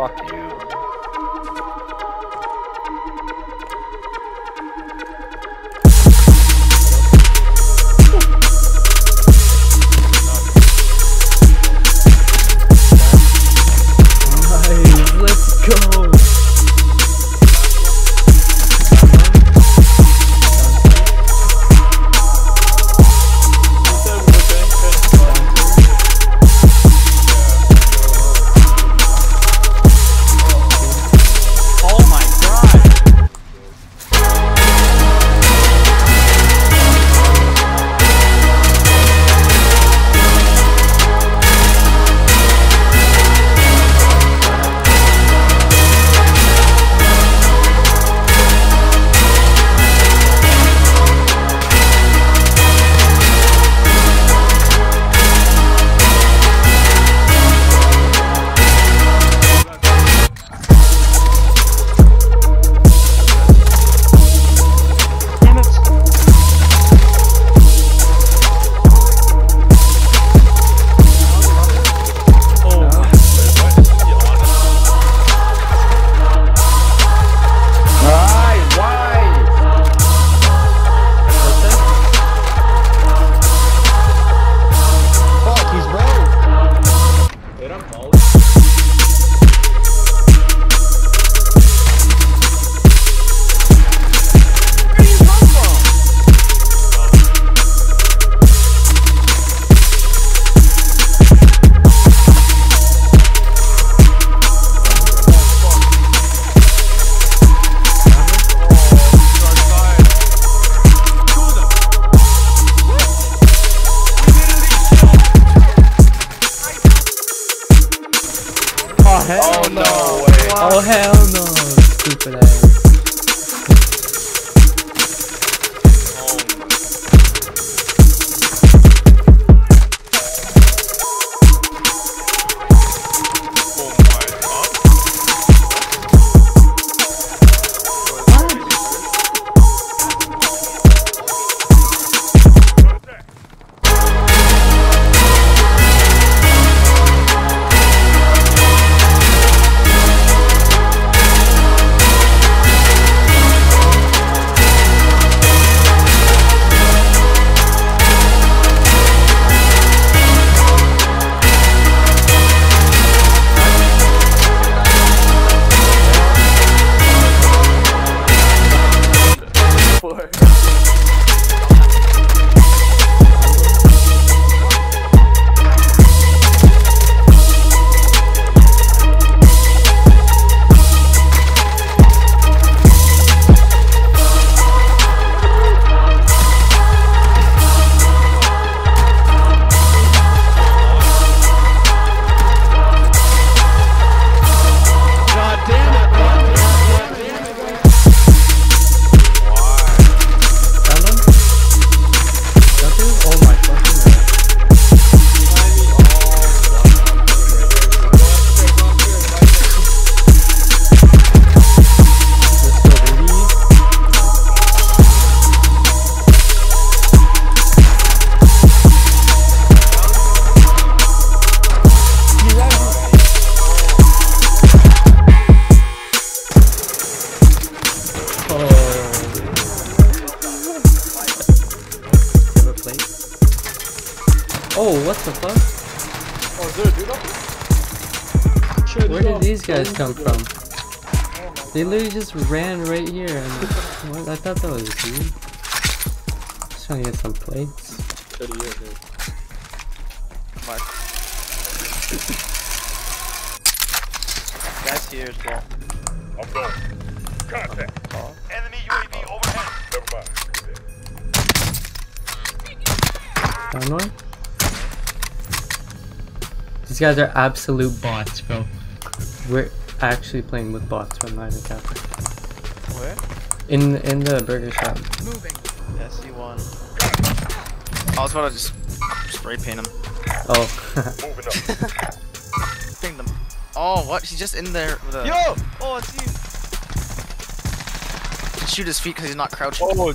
Fuck you. Oh no way. Oh hell no. Stupid ass. Oh, what the fuck? Oh, dude, where did these guys come from? They literally just ran right here. And what? I thought that was dude. Just trying to get some plates. Mark. That's here as well. I'm going. Contact. Enemy UAV overhead. Never mind. Down one? These guys are absolute bots, bro. We're actually playing with bots from mine account. Where? In the burger shop. Moving. Yes, you won. I was about to just spray paint him. Oh. Moving up. Ping them. Oh, what? He's just in there with a... Yo! Oh, it's you. Shoot his feet because he's not crouching. Oh,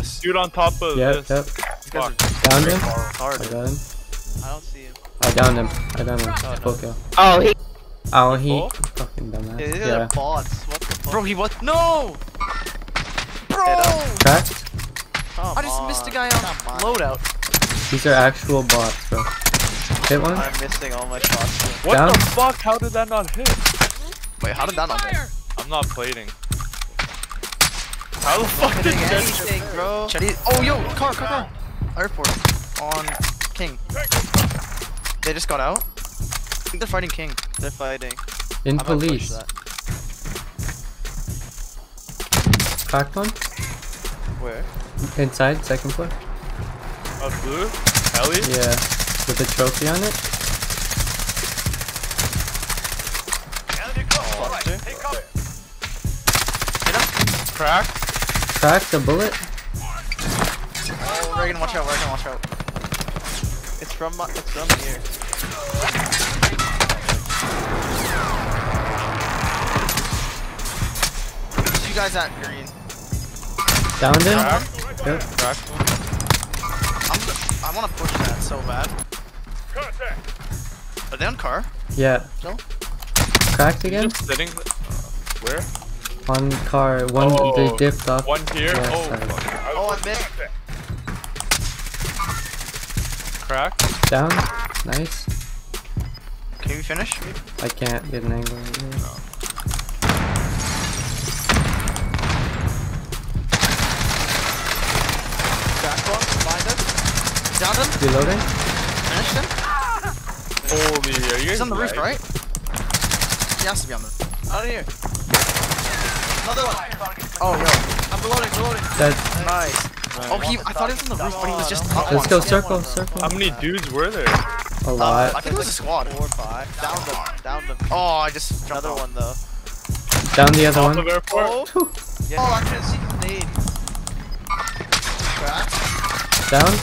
dude on top of this. Yep. Downed him. Hard. I got him. I don't see him. I downed him. Oh, he Oh, he fucking dumbass. Yeah, these are bots. What the fuck? Bro, he was no. Bro. Cracked. I just missed a guy on loadout. These are actual bots, bro. Hit one. I'm missing all my shots. Here. What the fuck? How did that not hit? Wait, how did that not hit? I'm not plating. How the fuck did Chetty, bro? Chetty. Oh, yo, car. Airport on King. They just got out. I think they're fighting King. They're fighting. In police. Cracked one. Where? Inside, second floor. A blue? Ellie? Yeah, with a trophy on it. Crack. Crack the bullet. Oh, Reagan, watch out, Reagan, watch out. It's from here. Where's you guys at, Green? Downed him? Yep. Cracked one. I wanna push that so bad. Are they on car? Yeah. No? Cracked again? Just sitting. Where? On car. One, they dipped off. One here? Yeah, oh, I missed. Cracked. Down. Nice. Can you finish? I can't get an angle right here. No. Downed him. Reloading. Finished him. Holy, are you? He's on the roof, right? He has to be on the roof. Out of here. Another one. Oh, yo. I'm reloading. Dead. Nice. Oh, I thought he was on the roof, but he was just top one. Let's go circle. How many dudes were there? A lot. I think it was a squad. 4 or 5. Downed him. Oh, I just dropped another one, though. Down the other one. Oh, I couldn't see the nade. Cracked. Down.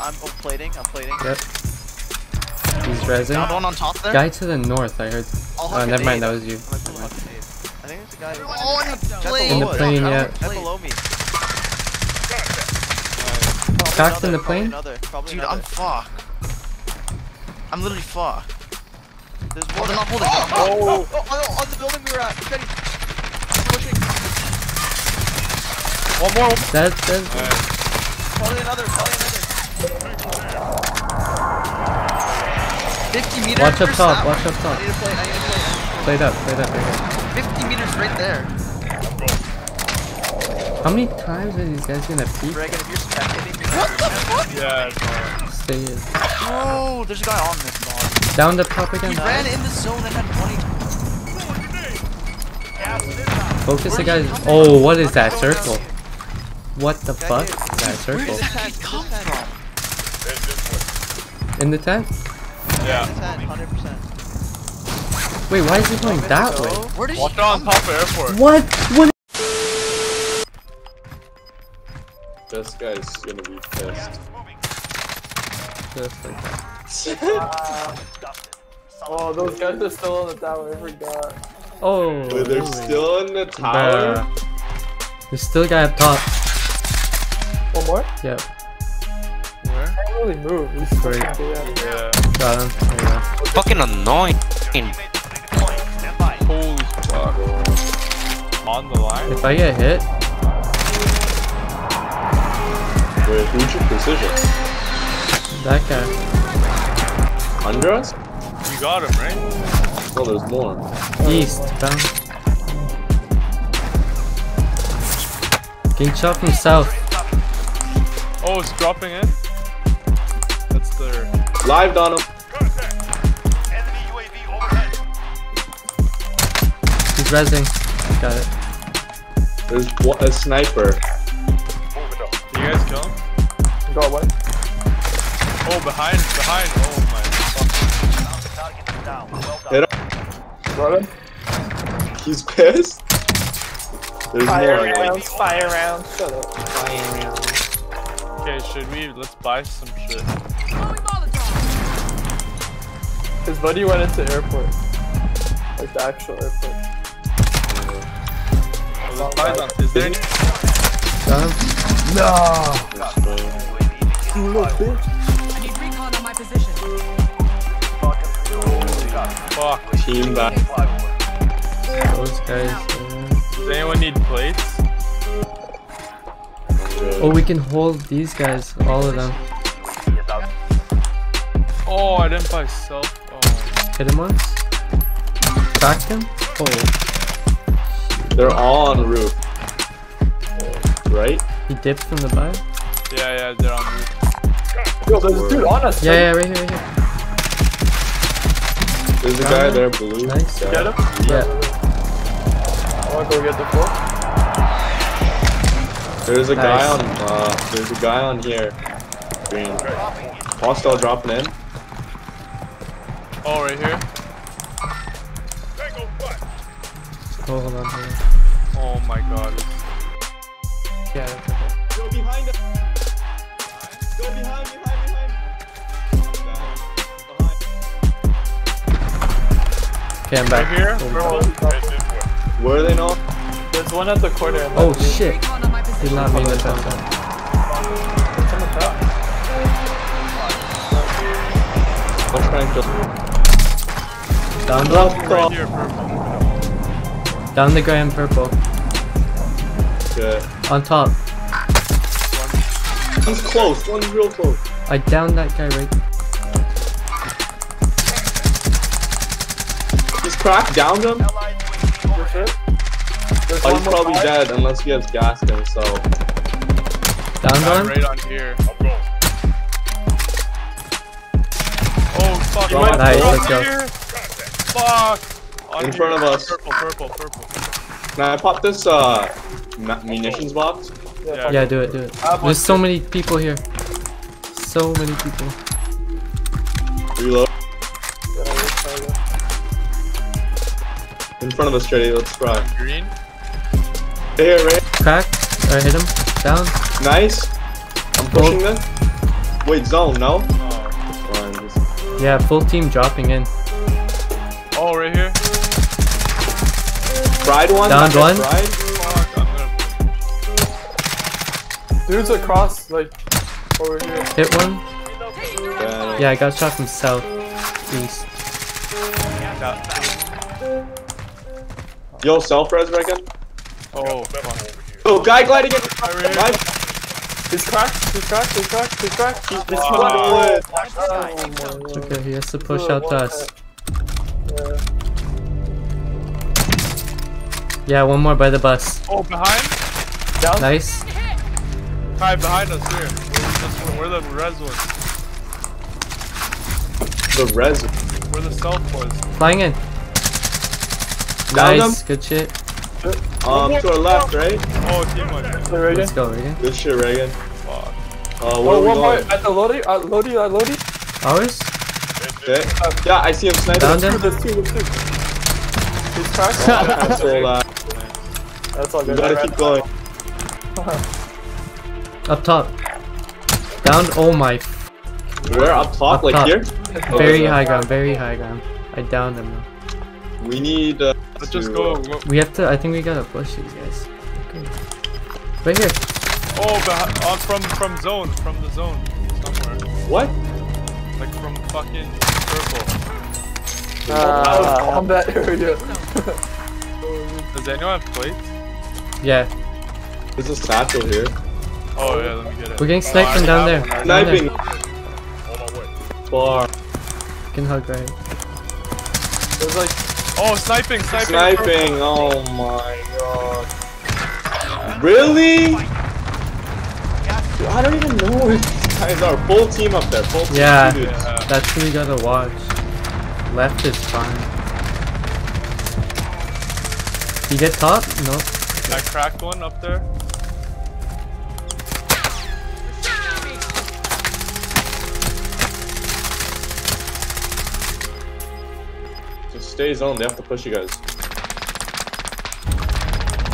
I'm plating. Yep. He's rezzing. Down one on top there. Guy to the north, I heard. Oh, never mind, that was you. I think there's a guy. Oh, in the plane, yeah. That's below me. Cracked in the plane? Dude, I'm fucked. I'm literally fucked. There's one. Oh, they're not holding. Oh, on the building we were at. He's ready. Pushing. One more. That's Probably another. 50 meters. Watch up top, watch up top. I need to play. Play it up. 50 meters right there. How many times are these guys gonna peek? Reagan, if you're spectating, what the fuck? Yeah, stay here. Oh, there's a guy on this ball. Down the top again. He ran in the zone and had 20. Focus the guys. Oh, what is that circle? What the fuck is that circle? Where did that come from? In the tent? Yeah. In the tent, 100%. Wait, why is he going that way? Where did Watch on top of airport. What? This guy's gonna be pissed. Just like that. Oh, those guys are still on the tower. I forgot. Oh. Wait, they're still in the tower? There's still a guy up top. One more? Yep. Really move. He's great. Yeah. Got him. There you go. Fucking annoying. Holy fuck. On the line. If I get hit. Wait, who's your precision? That guy. Under us? You got him, right? Well, there's more. East. Down. Getting shot from south. Oh, it's dropping in. Lived on him. Enemy UAV overhead. He's rezzing. Got it. There's a sniper. Did you guys kill him? Got one. Oh, behind. Oh my fuck. Hit him. Got him. He's pissed. There's fire rounds. Shut up. Fire rounds. Okay, let's buy some shit. His buddy went into airport. Like the actual airport. Yeah. Is there any? No! You little bitch! I need recon on my position. Fuck. Team back. Those guys. Does anyone need plates? Oh, we can hold these guys, all of them. Oh, I didn't buy self. Oh. Hit him once. Crack him. Oh. They're all on the roof. Right? He dipped from the bike? Yeah, they're on the roof. Yo, there's a dude on us. Yeah, right here. There's a guy there, blue. Nice. Get him? Yeah. I wanna go get the book. There's a guy on. There's a guy on here. Green. Hostile dropping in. Oh, right here. Oh, hold on here. Oh my God. Yeah. That's okay. Go behind us. Go behind. Okay, I'm back. Right here. Where are they now? There's one at the corner. Oh shit. Did not mean that time. What's on the top? I'll try and kill him. Down the purple. Down the gray and purple. Good. On top. One's close. One's real close. I downed that guy right. He's cracked. Downed him. Oh, he's probably dead unless he has gas in him, so. Down one? Right on here. Oh, fuck. Oh, nice, let's go. Here? Fuck. In front of us. Purple. Now I pop this munitions box. Yeah, do it. There's so many people here. So many people. Reload. In front of us, Chetty, let's try. Green. Here, right? Crack. Alright, hit him. Down. Nice. I'm pushing them. Wait, zone, no? Oh. Yeah, full team dropping in. Oh, right here. Fried one. Down one. Dude's across, like, over here. Hit one. Yeah, I got shot from south. East. Yo, self-res, Reagan. Oh, guy gliding in! He's cracked! He's okay, he has to push out to us. Yeah, one more by the bus. Oh, behind? Down? Nice. Hi, behind us here. Where the res was. The res? Where the self was. Flying in. Down nice, them. Good shit. To our left, right? Oh, team one. Right. Let's go, Reagan. Good shit, Reagan. Fuck. Where are we going? At the Lodi? At Lodi? Ours? Okay. Yeah, I see him sniping. Down there? There's two. He's cracked. That's all that. That's all good. You gotta keep going. Up top. Down, oh my. Where? Up top? Like here? Very high ground, very high ground. I downed him. We need let's just go. We have to, I think we gotta push these guys. Okay. Right here. Oh, from the zone. Somewhere. What? Like from fucking purple. Combat area. Does anyone have plates? Yeah. There's a satchel here. Oh yeah, let me get it. We're getting sniped from down there. Sniping! Bar. You can hug right. There's like oh, sniping! Oh my God! Really? Dude, I don't even know where these guys are. Full team up there. Full team. Yeah, that's who you gotta watch. Left is fine. You get top? No. I cracked one up there. Stay zoned, they have to push you guys.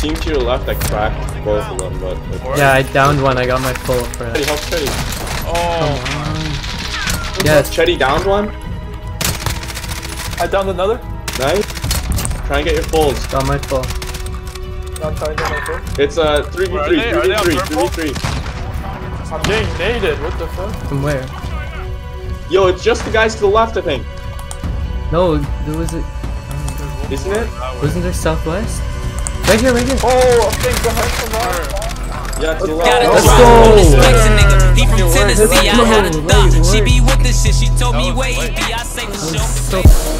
Team to your left, I cracked both of them, but... Yeah, I downed one, I got my full for that. Chetty, help Chetty. Oh! Yes. Chetty downed one. I downed another. Nice. Try and get your fulls. Got my full. Not trying to get my full. It's 3v3. I'm getting naded, what the fuck? From where? Yo, it's just the guys to the left, I think. No, there was a... Isn't it? Wasn't there southwest? Right here, right here. Oh, I think behind the yeah, let's go. Let's go. She be with this shit. She told me wait. I say for sure.